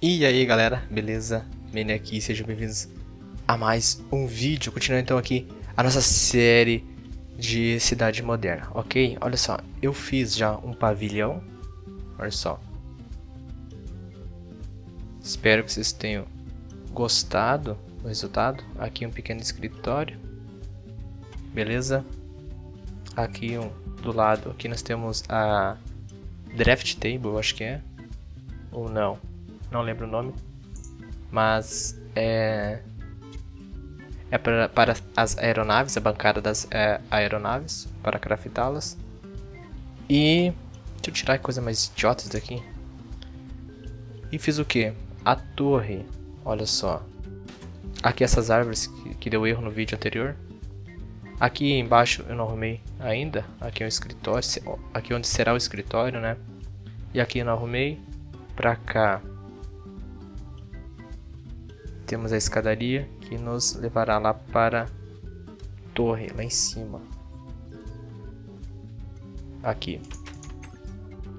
E aí galera, beleza? Mene aqui, sejam bem-vindos a mais um vídeo. Continuando então aqui a nossa série de cidade moderna, ok? Olha só, eu fiz já um pavilhão. Olha só. Espero que vocês tenham gostado do resultado. Aqui um pequeno escritório. Beleza? Aqui do lado, aqui nós temos a Draft Table, acho que é. Ou não. Não lembro o nome. Mas é para as aeronaves, a bancada das aeronaves, para craftá-las. E deixa eu tirar coisa mais idiota daqui. E fiz o que? A torre. Olha só. Aqui essas árvores que deu erro no vídeo anterior. Aqui embaixo eu não arrumei ainda. Aqui é um escritório, aqui onde será o escritório, né? E aqui eu não arrumei. Pra cá temos a escadaria que nos levará lá para a torre, lá em cima. Aqui.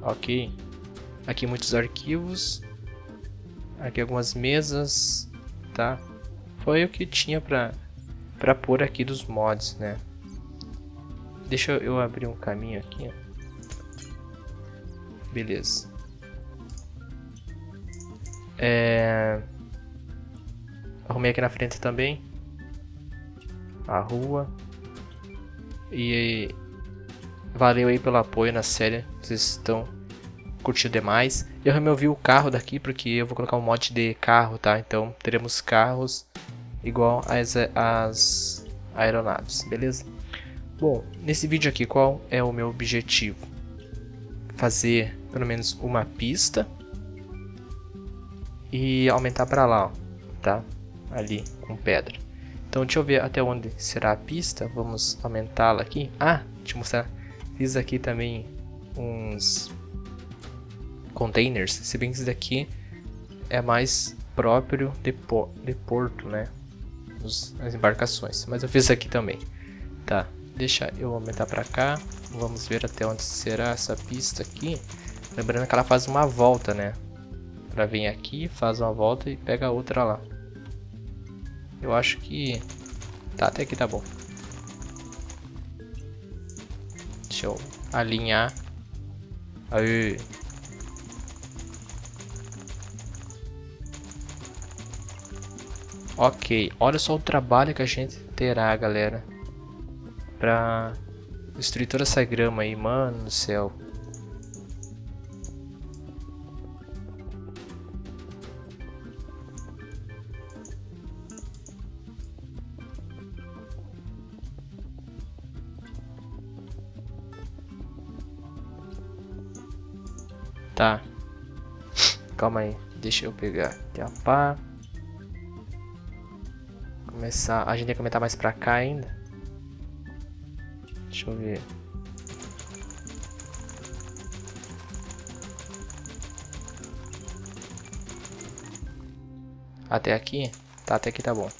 Ok. Aqui muitos arquivos. Aqui algumas mesas, tá? Foi o que tinha pra pôr aqui dos mods, né? Deixa eu abrir um caminho aqui. Beleza. Arrumei aqui na frente também a rua. E valeu aí pelo apoio na série, vocês estão curtindo demais. Eu removi o carro daqui porque eu vou colocar um mod de carro, tá? Então teremos carros igual às aeronaves, beleza? Bom, nesse vídeo aqui qual é o meu objetivo? Fazer pelo menos uma pista e aumentar para lá, ó, tá? Ali com pedra. Então deixa eu ver até onde será a pista. Vamos aumentá-la aqui. Ah, deixa eu mostrar. Fiz aqui também uns containers. Se bem que esse daqui é mais próprio de porto, né? As embarcações. Mas eu fiz aqui também. Tá, deixa eu aumentar para cá. Vamos ver até onde será essa pista aqui. Lembrando que ela faz uma volta, né? Ela vem aqui, faz uma volta e pega a outra lá. Eu acho que... tá, até aqui tá bom. Deixa eu alinhar. Aí. Ok, olha só o trabalho que a gente terá, galera, pra destruir toda essa grama aí, mano do céu. Tá, calma aí, deixa eu pegar aqui a pá. Começar, a gente tem que aumentar mais pra cá ainda. Deixa eu ver. Até aqui? Tá, até aqui tá bom.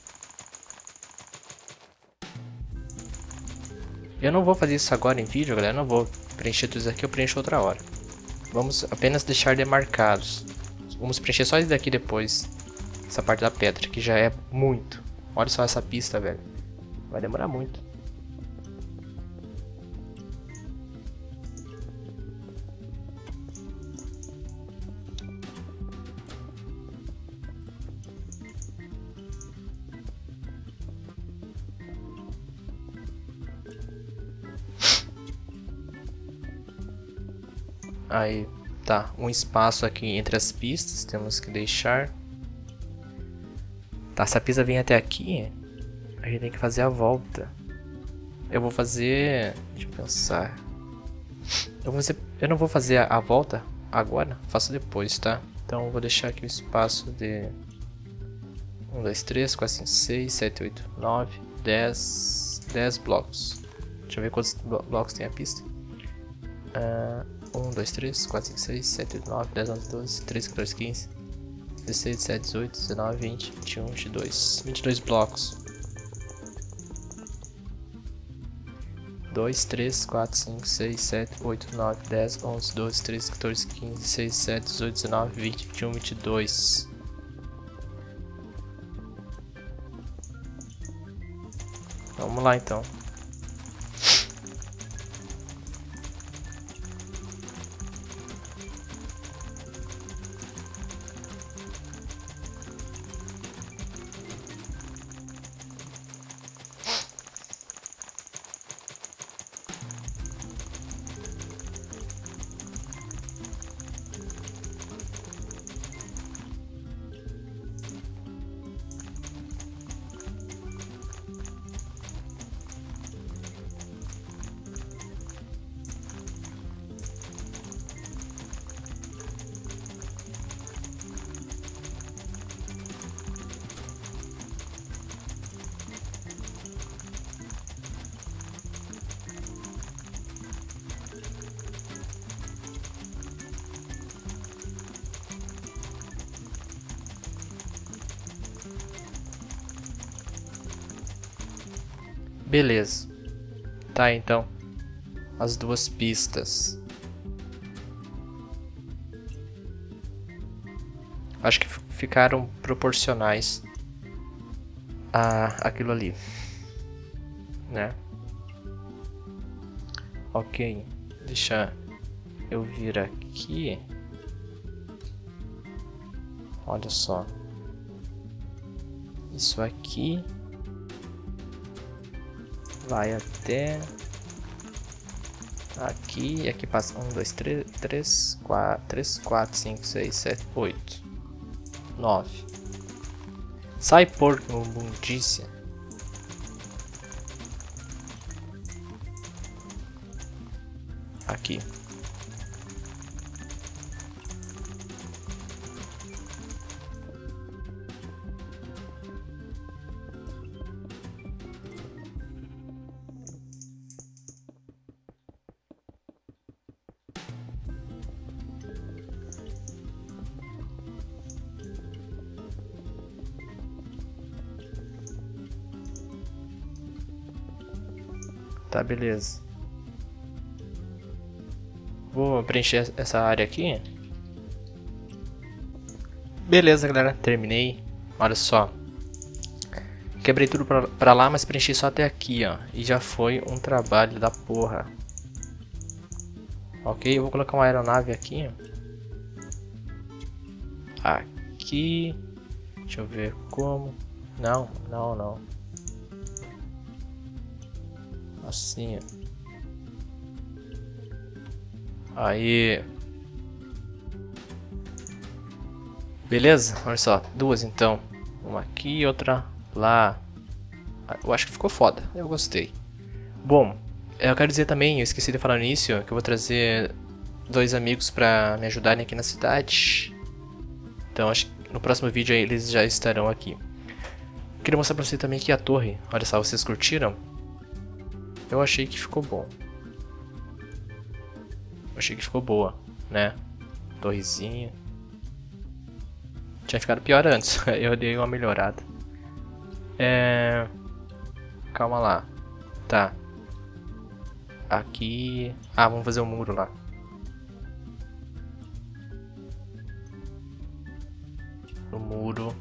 Eu não vou fazer isso agora em vídeo, galera. Eu não vou preencher tudo isso aqui, eu preencho outra hora. Vamos apenas deixar demarcados. Vamos preencher só isso daqui depois. Essa parte da pedra, que já é muito. Olha só essa pista, velho. Vai demorar muito. Aí, tá, um espaço aqui entre as pistas, temos que deixar. Tá, se a pista vem até aqui, a gente tem que fazer a volta. Eu vou fazer... deixa eu pensar. Eu não vou fazer a volta agora, faço depois, tá? Então eu vou deixar aqui o espaço de... 1, 2, 3, 4, 5, 6, 7, 8, 9, 10... 10 blocos. Deixa eu ver quantos blocos tem a pista. 1, 2, 3, 4, 5, 6, 7, 8, 9, 10, 11, 12, 13, 14, 15, 16, 17, 18, 19, 20, 21, 22, 22 blocos. 2, 3, 4, 5, 6, 7, 8, 9, 10, 11, 12, 13, 14, 15, 16, 17, 18, 19, 20, 21, 22. Vamos lá então. Beleza. Tá, então. As duas pistas. Acho que ficaram proporcionais a aquilo ali, né? Ok. Deixa eu vir aqui. Olha só. Isso aqui vai até aqui, e aqui passa 1, 2, 3, 4, 5, 6, 7, 8, 9. Sai, porco imundícia. Aqui. Tá, beleza. Vou preencher essa área aqui. Beleza, galera. Terminei. Olha só. Quebrei tudo pra lá, mas preenchi só até aqui, ó. E já foi um trabalho da porra. Ok, eu vou colocar uma aeronave aqui. Aqui. Deixa eu ver como. Não, não, não. Assim, ó. Aí, beleza? Olha só, duas então, uma aqui e outra lá. Eu acho que ficou foda, eu gostei. Bom, eu quero dizer também, eu esqueci de falar no início, que eu vou trazer dois amigos pra me ajudarem aqui na cidade. Então, acho que no próximo vídeo eles já estarão aqui. Queria mostrar pra vocês também aqui a torre. Olha só, vocês curtiram? Eu achei que ficou bom. Eu achei que ficou boa, né? Torrezinha. Tinha ficado pior antes. Eu dei uma melhorada. É... Calma lá. Tá. Aqui... Ah, vamos fazer um muro lá. O muro...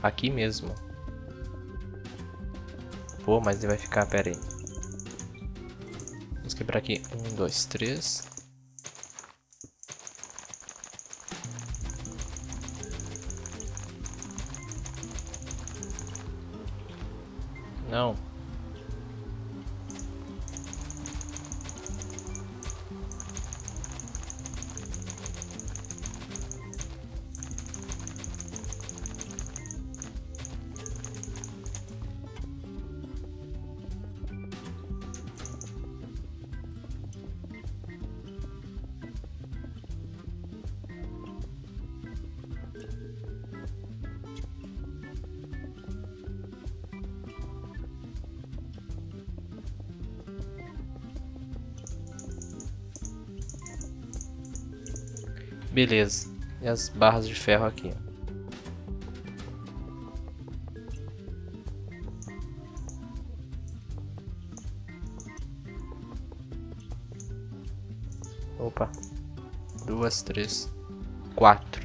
Aqui mesmo. Pô, mas ele vai ficar... Pera aí. Quebrar aqui 1, 2, 3. Não. Beleza, e as barras de ferro aqui. Opa, 2, 3, 4.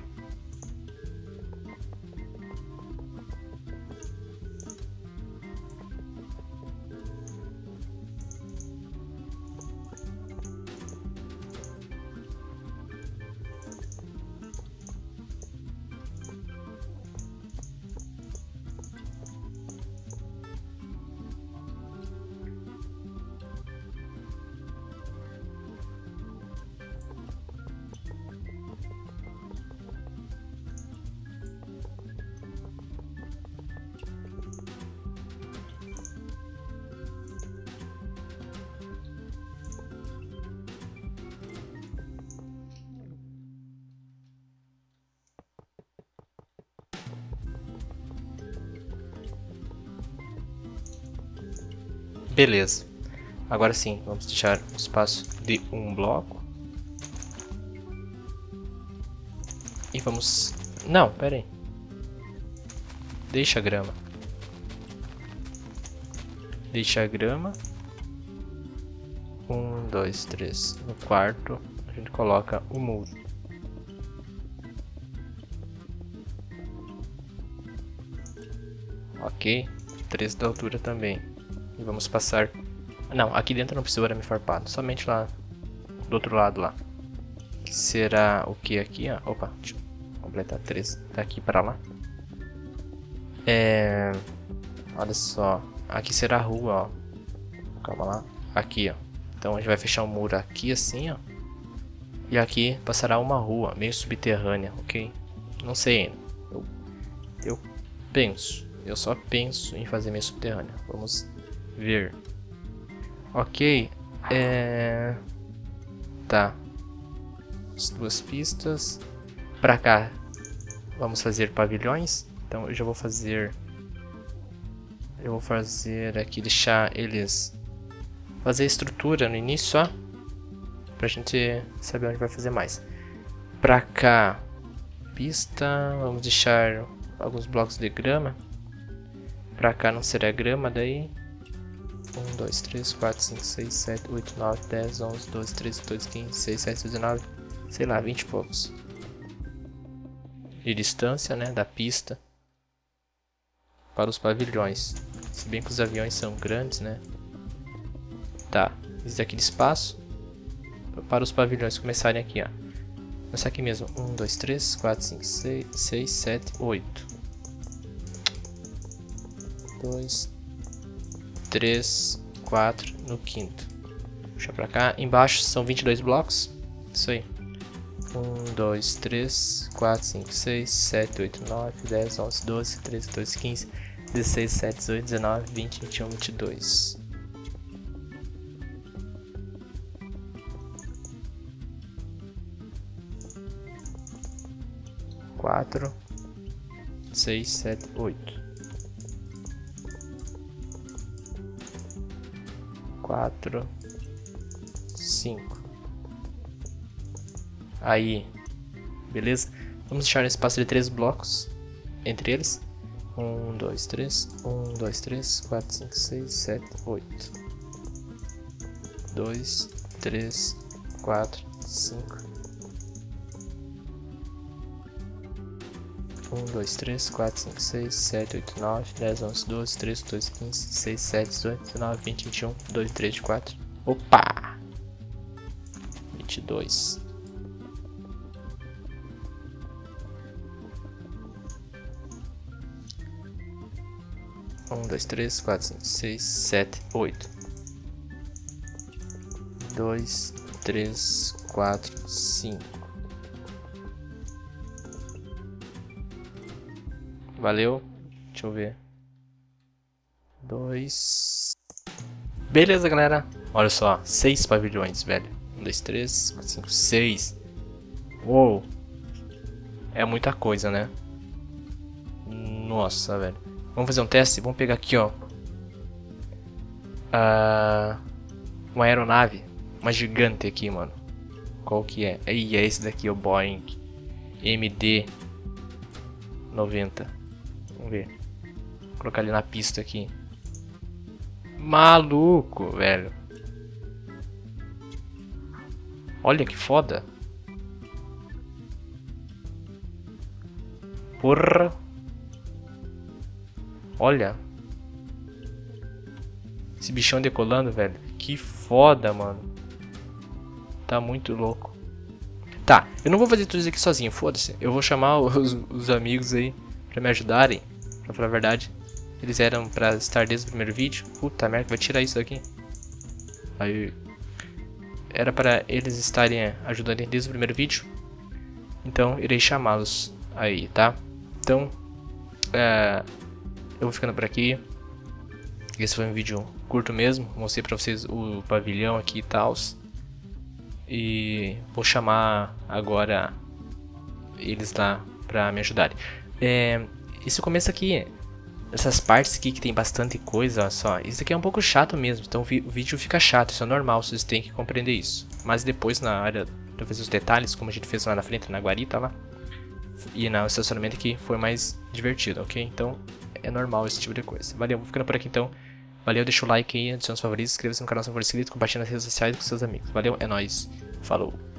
Beleza. Agora sim, vamos deixar um espaço de um bloco. E vamos... Não, pera aí. Deixa a grama. Deixa a grama. 1, 2, 3. No quarto, a gente coloca o muro. Ok. 3 da altura também. E vamos passar... Não, aqui dentro não precisa de arame farpado. Somente lá do outro lado lá. Que será o que aqui? Ó? Opa, deixa eu completar 3 daqui para lá. Olha só. Aqui será a rua, ó. Calma lá. Aqui, ó. Então a gente vai fechar um muro aqui assim, ó. E aqui passará uma rua meio subterrânea, ok? Não sei ainda. Eu só penso em fazer meio subterrânea. Vamos ver. Ok. Tá. As 2 pistas. Pra cá vamos fazer pavilhões. Então eu já vou fazer... Eu vou fazer aqui, deixar eles... Fazer a estrutura no início, ó. Pra gente saber onde vai fazer mais. Pra cá, pista. Vamos deixar alguns blocos de grama. Pra cá não será grama, daí. 1, 2, 3, 4, 5, 6, 7, 8, 9, 10, 11, 12, 13, 14, 15, 16, 17, 19. Sei lá, 20 e poucos. De distância, né? Da pista. Para os pavilhões. Se bem que os aviões são grandes, né? Tá, esse daqui de espaço para os pavilhões começarem aqui, ó. Começar aqui mesmo. 1, 2, 3, 4, 5, 6, 7, 8. 2, 3, 4 no quinto. Puxa pra cá. Embaixo são 22 blocos. Isso aí. 1, 2, 3, 4, 5, 6, 7, 8, 9, 10, 11, 12, 13, 14, 15, 16, 17, 18, 19, 20, 21, 22. Quatro, 6, 7, 8. 4, 5. Aí, beleza? Vamos deixar um espaço de 3 blocos entre eles. 1, 2, 3, 1, 2, 3, 4, 5, 6, 7, 8. 2, 3, 4, 5. 1, 2, 3, 4, 5, 6, 7, 8, 9, 10, 11, 12, 13, 14, 15, 16, 17, 18, 19, 20, 21, 22, 23, 24. Opa! 22. Um, dois, três, quatro, cinco, seis, sete, oito. 2, 3, 4, 5. Valeu, deixa eu ver. 2. Beleza, galera. Olha só, 6 pavilhões, velho. 1, 2, 3, 4, 5, 6. Uou. É muita coisa, né? Nossa, velho. Vamos fazer um teste? Vamos pegar aqui, ó. Uma aeronave. Uma gigante aqui, mano. Qual que é? E é esse daqui, o Boeing MD 90. Vamos ver. Vou colocar ele na pista aqui. Maluco, velho. Olha que foda. Porra. Olha. Esse bichão decolando, velho. Que foda, mano. Tá muito louco. Tá, eu não vou fazer tudo isso aqui sozinho, foda-se. Eu vou chamar os amigos aí pra me ajudarem. Pra falar a verdade, eles eram pra estar desde o primeiro vídeo. Puta merda, vai tirar isso daqui. Aí. Era para eles estarem ajudando desde o primeiro vídeo. Então, irei chamá-los aí, tá? Então, eu vou ficando por aqui. Esse foi um vídeo curto mesmo. Mostrei pra vocês o pavilhão aqui e tal. E vou chamar agora eles lá pra me ajudarem. Esse começo aqui Essas partes aqui que tem bastante coisa, olha só. Isso aqui é um pouco chato mesmo, então o vídeo fica chato, isso é normal, vocês têm que compreender isso. Mas depois na área, talvez os detalhes, como a gente fez lá na frente, na guarita lá. E no estacionamento aqui foi mais divertido, ok? Então é normal esse tipo de coisa. Valeu, vou ficando por aqui então. Valeu, deixa o like aí, adiciona os favoritos, inscreva-se no canal se não for inscrito, compartilha nas redes sociais com seus amigos. Valeu, é nóis, falou.